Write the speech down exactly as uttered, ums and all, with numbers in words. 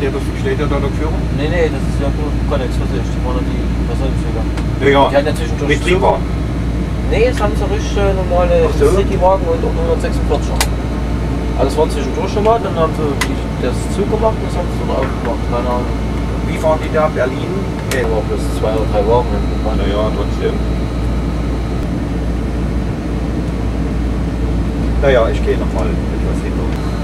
der das gestellt hat an der Führung? Nee, nee, das ist ja nur Kodex Versicht. Die waren die Personenzüge. Ja, die hatten ja zwischendurch Betriebwagen. Nee, jetzt haben sie richtig normale so. Citywagen und auch hundertsechsundvierziger. Also es waren zwischendurch schon mal, dann haben sie das zugemacht und das haben sie dann aufgemacht. Keine Ahnung. Wie fahren die da? Berlin? Nee, war bloß zwei oder drei Wagen. Naja, trotzdem. Naja, ich gehe nochmal etwas hin.